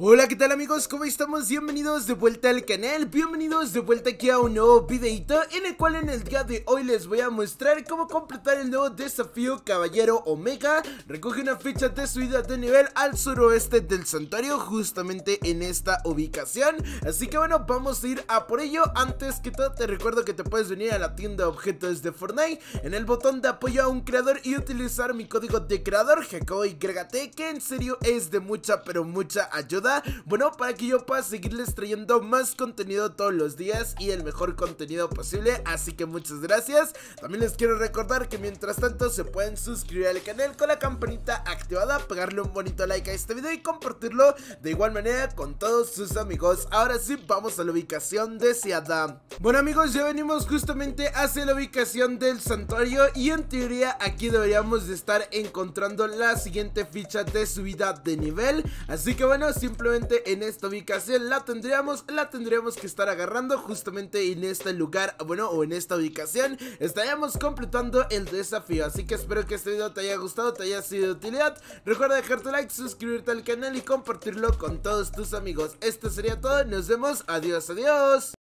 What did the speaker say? Hola, ¿qué tal amigos? ¿Cómo estamos? Bienvenidos de vuelta al canal, bienvenidos de vuelta aquí a un nuevo videito en el cual en el día de hoy les voy a mostrar cómo completar el nuevo desafío Caballero Omega. Recoge una ficha de subida de nivel al suroeste del santuario, justamente en esta ubicación. Así que bueno, vamos a ir a por ello. Antes que todo te recuerdo que te puedes venir a la tienda de objetos de Fortnite, en el botón de apoyo a un creador y utilizar mi código de creador JacoboOrozco, que en serio es de mucha pero mucha ayuda. Bueno, para que yo pueda seguirles trayendo más contenido todos los días y el mejor contenido posible, así que muchas gracias. También les quiero recordar que mientras tanto se pueden suscribir al canal con la campanita activada, pegarle un bonito like a este video y compartirlo de igual manera con todos sus amigos. Ahora sí, vamos a la ubicación deseada. Bueno amigos, ya venimos justamente hacia la ubicación del santuario y en teoría aquí deberíamos de estar encontrando la siguiente ficha de subida de nivel, así que bueno, simplemente en esta ubicación la tendríamos que estar agarrando justamente en este lugar, bueno, o en esta ubicación estaríamos completando el desafío. Así que espero que este video te haya gustado, te haya sido de utilidad. Recuerda dejar tu like, suscribirte al canal y compartirlo con todos tus amigos. Esto sería todo, nos vemos, adiós, adiós.